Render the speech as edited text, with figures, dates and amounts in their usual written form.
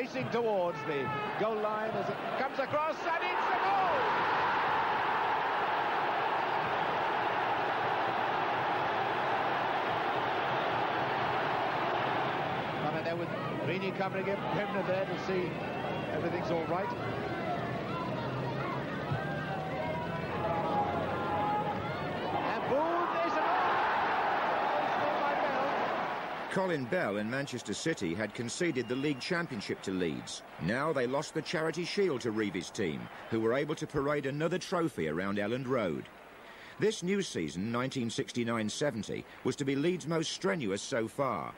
racing towards the goal line as it comes across, and it's a goal! Come in there with Rini covering him, Pemner there to see everything's all right. Colin Bell and Manchester City had conceded the league championship to Leeds. Now they lost the Charity Shield to Reeves' team, who were able to parade another trophy around Elland Road. This new season, 1969-70, was to be Leeds' most strenuous so far.